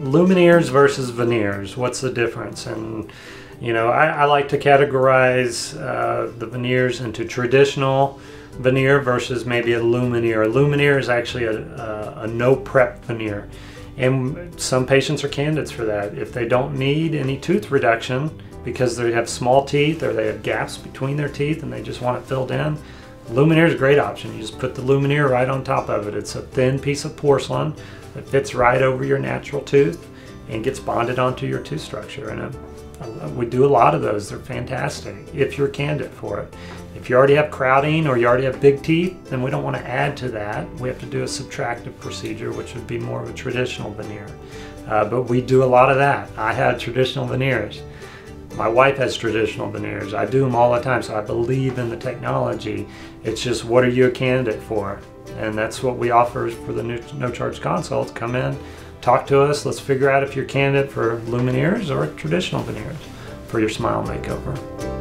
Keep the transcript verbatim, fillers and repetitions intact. Lumineers versus veneers, what's the difference? And you know, I, I like to categorize uh, the veneers into traditional veneer versus maybe a lumineer. A lumineer is actually a, a, a no prep veneer, and some patients are candidates for that. If they don't need any tooth reduction because they have small teeth or they have gaps between their teeth and they just want it filled in, Lumineer is a great option. You just put the Lumineer right on top of it. It's a thin piece of porcelain that fits right over your natural tooth and gets bonded onto your tooth structure. And uh, we do a lot of those. They're fantastic if you're a candidate for it. If you already have crowding or you already have big teeth, then we don't want to add to that. We have to do a subtractive procedure, which would be more of a traditional veneer. Uh, but we do a lot of that. I had traditional veneers. My wife has traditional veneers. I do them all the time, so I believe in the technology. It's just, what are you a candidate for? And that's what we offer for the no-charge consult. Come in, talk to us. Let's figure out if you're a candidate for Lumineers or traditional veneers for your smile makeover.